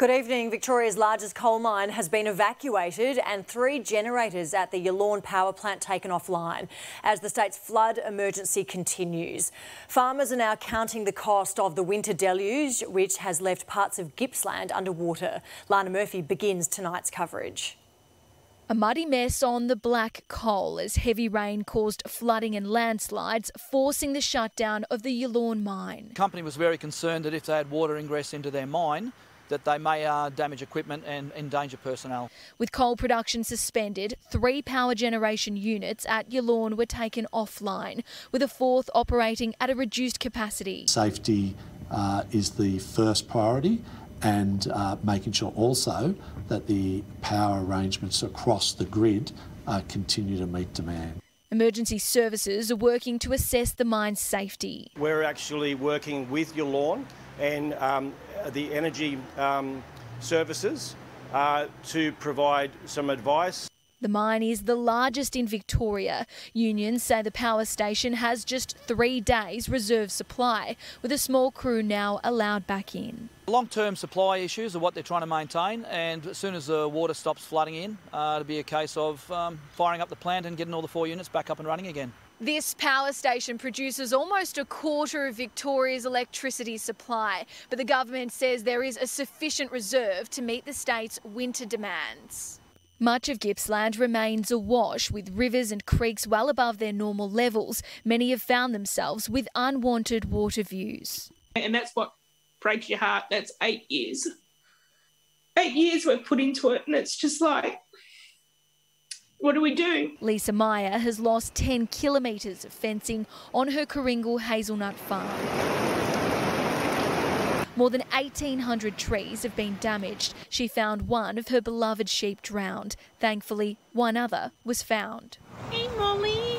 Good evening. Victoria's largest coal mine has been evacuated and 3 generators at the Yallourn power plant taken offline as the state's flood emergency continues. Farmers are now counting the cost of the winter deluge, which has left parts of Gippsland underwater. Lana Murphy begins tonight's coverage. A muddy mess on the black coal as heavy rain caused flooding and landslides, forcing the shutdown of the Yallourn mine. The company was very concerned that if they had water ingress into their mine, that they may damage equipment and endanger personnel. With coal production suspended, 3 power generation units at Yallourn were taken offline, with a 4th operating at a reduced capacity. Safety is the first priority, and making sure also that the power arrangements across the grid continue to meet demand. Emergency services are working to assess the mine's safety. We're actually working with Yallourn and the energy services to provide some advice. The mine is the largest in Victoria. Unions say the power station has just 3 days reserve supply, with a small crew now allowed back in. Long-term supply issues are what they're trying to maintain, and as soon as the water stops flooding in, it'll be a case of firing up the plant and getting all the 4 units back up and running again. This power station produces almost a quarter of Victoria's electricity supply, but the government says there is a sufficient reserve to meet the state's winter demands. Much of Gippsland remains awash, with rivers and creeks well above their normal levels. Many have found themselves with unwanted water views. And that's what breaks your heart. That's 8 years. 8 years we've put into it, and it's just like, what do we do? Lisa Meyer has lost 10 kilometres of fencing on her Karingal hazelnut farm. More than 1,800 trees have been damaged. She found one of her beloved sheep drowned. Thankfully, one other was found. Hey, Molly.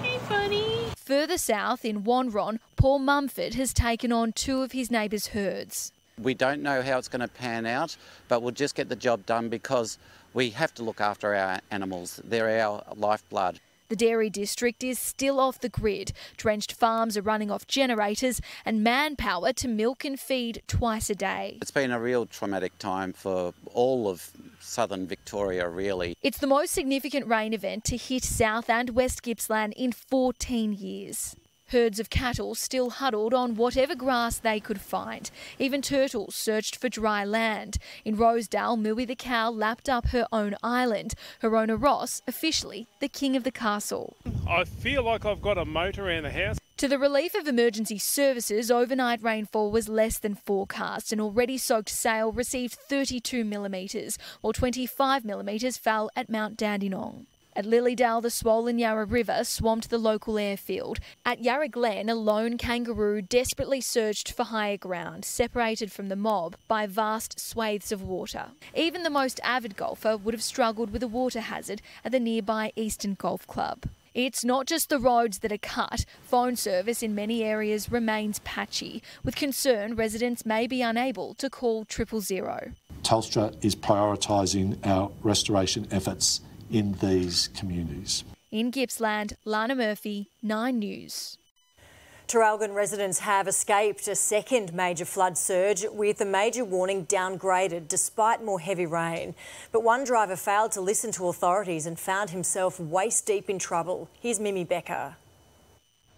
Hey, buddy. Further south in Wanron, Paul Mumford has taken on 2 of his neighbours' herds. We don't know how it's going to pan out, but we'll just get the job done because we have to look after our animals. They're our lifeblood. The dairy district is still off the grid. Drenched farms are running off generators and manpower to milk and feed twice a day. It's been a real traumatic time for all of southern Victoria, really. It's the most significant rain event to hit South and West Gippsland in 14 years. Herds of cattle still huddled on whatever grass they could find. Even turtles searched for dry land. In Rosedale, Milly the cow lapped up her own island. Her owner Ross, officially the king of the castle. I feel like I've got a moat around the house. To the relief of emergency services, overnight rainfall was less than forecast, and already soaked Sale received 32 millimetres, while 25 millimetres fell at Mount Dandenong. At Lilydale, the swollen Yarra River swamped the local airfield. At Yarra Glen, a lone kangaroo desperately searched for higher ground, separated from the mob by vast swathes of water. Even the most avid golfer would have struggled with a water hazard at the nearby Eastern Golf Club. It's not just the roads that are cut. Phone service in many areas remains patchy. With concern, residents may be unable to call 000. Telstra is prioritising our restoration efforts in these communities. In Gippsland, Lana Murphy, 9 News. Traralgon residents have escaped a 2nd major flood surge, with the major warning downgraded despite more heavy rain. But one driver failed to listen to authorities and found himself waist deep in trouble. Here's Mimi Becker.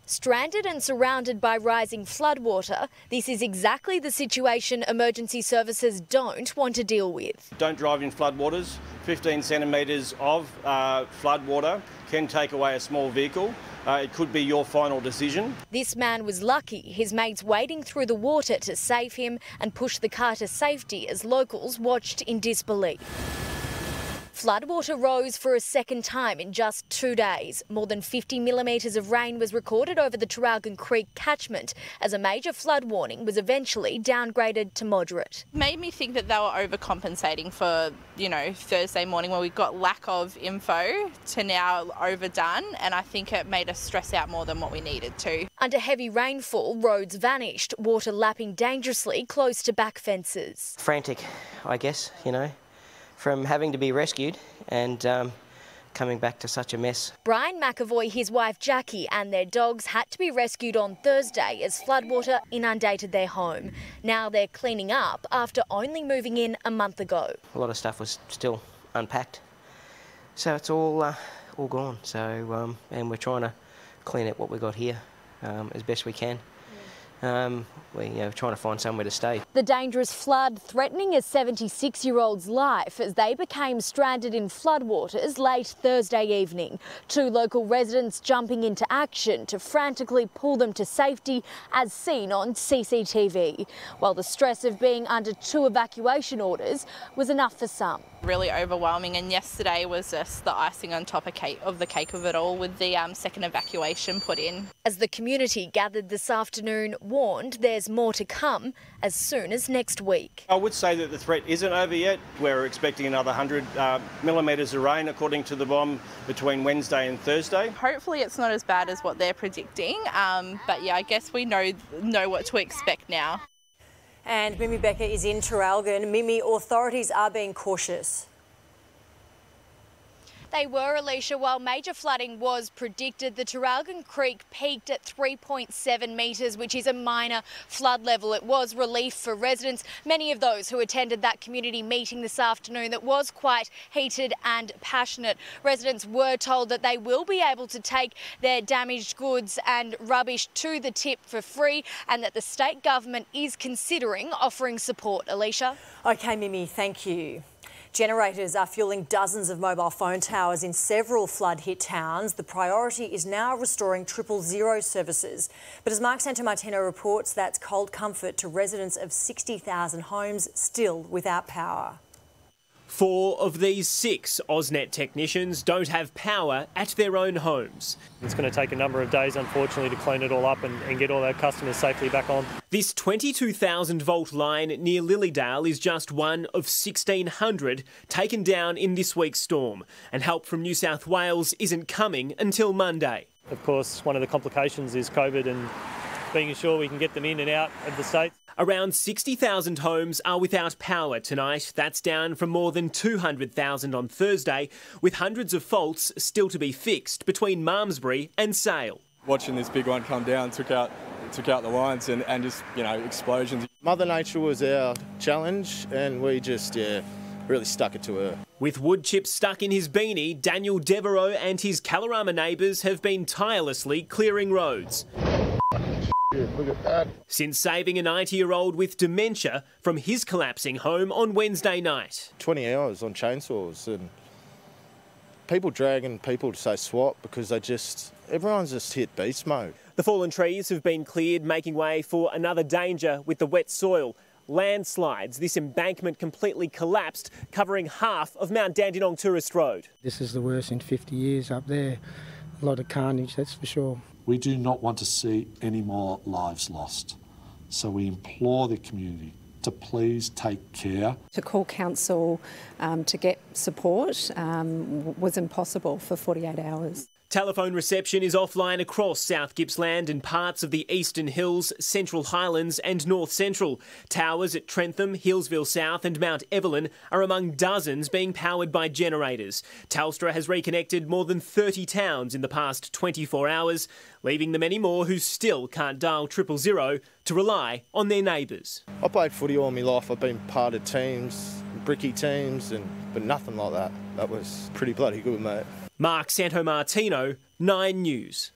Stranded and surrounded by rising floodwater, this is exactly the situation emergency services don't want to deal with. Don't drive in floodwaters. 15 centimetres of floodwater can take away a small vehicle. It could be your final decision. This man was lucky. His mates wading through the water to save him and push the car to safety as locals watched in disbelief. Floodwater rose for a 2nd time in just 2 days. More than 50 millimetres of rain was recorded over the Traralgon Creek catchment as a major flood warning was eventually downgraded to moderate. Made me think that they were overcompensating for, you know, Thursday morning where we got lack of info to now overdone, and I think it made us stress out more than what we needed to. Under heavy rainfall, roads vanished, water lapping dangerously close to back fences. Frantic, I guess, you know, from having to be rescued and coming back to such a mess. Brian McAvoy, his wife Jackie and their dogs had to be rescued on Thursday as floodwater inundated their home. Now they're cleaning up after only moving in a month ago. A lot of stuff was still unpacked, so it's all gone. So and we're trying to clean up what we got here as best we can. We're trying to find somewhere to stay. The dangerous flood threatening a 76-year-old's life as they became stranded in floodwaters late Thursday evening. Two local residents jumping into action to frantically pull them to safety as seen on CCTV. While the stress of being under two evacuation orders was enough for some. Really overwhelming, and yesterday was just the icing on top of the cake of it all with the second evacuation put in. As the community gathered this afternoon, warned there's more to come as soon as next week. I would say that the threat isn't over yet. We're expecting another 100 millimetres of rain, according to the BOM, between Wednesday and Thursday. Hopefully it's not as bad as what they're predicting, but yeah, I guess we know what to expect now. And Mimi Becker is in Traralgon. Mimi, authorities are being cautious. They were, Alicia. While major flooding was predicted, the Traralgon Creek peaked at 3.7 metres, which is a minor flood level. It was relief for residents, many of those who attended that community meeting this afternoon that was quite heated and passionate. Residents were told that they will be able to take their damaged goods and rubbish to the tip for free and that the state government is considering offering support. Alicia. OK, Mimi, thank you. Generators are fueling dozens of mobile phone towers in several flood-hit towns. The priority is now restoring 000 services. But as Mark Santomartino reports, that's cold comfort to residents of 60,000 homes still without power. 4 of these 6 AusNet technicians don't have power at their own homes. It's going to take a number of days, unfortunately, to clean it all up and get all our customers safely back on. This 22,000-volt line near Lilydale is just one of 1,600 taken down in this week's storm, and help from New South Wales isn't coming until Monday. Of course, one of the complications is COVID and being sure we can get them in and out of the state. Around 60,000 homes are without power tonight. That's down from more than 200,000 on Thursday, with hundreds of faults still to be fixed between Malmesbury and Sale. Watching this big one come down took out the lines and just, you know, explosions. Mother Nature was our challenge and we just, really stuck it to her. With wood chips stuck in his beanie, Daniel Devereux and his Calorama neighbours have been tirelessly clearing roads. Look at that. Since saving a 90-year-old with dementia from his collapsing home on Wednesday night. 20 hours on chainsaws and people dragging people to say swap because they just, everyone's just hit beast mode. The fallen trees have been cleared, making way for another danger with the wet soil. Landslides. This embankment completely collapsed, covering half of Mount Dandenong Tourist Road. This is the worst in 50 years up there. A lot of carnage, that's for sure. We do not want to see any more lives lost, so we implore the community to please take care. To call council to get support was impossible for 48 hours. Telephone reception is offline across South Gippsland and parts of the Eastern Hills, Central Highlands and North Central. Towers at Trentham, Hillsville South and Mount Evelyn are among dozens being powered by generators. Telstra has reconnected more than 30 towns in the past 24 hours, leaving the many more who still can't dial 000 to rely on their neighbours. I played footy all my life. I've been part of teams, bricky teams, but nothing like that. That was pretty bloody good, mate. Mark Santomartino, 9 News.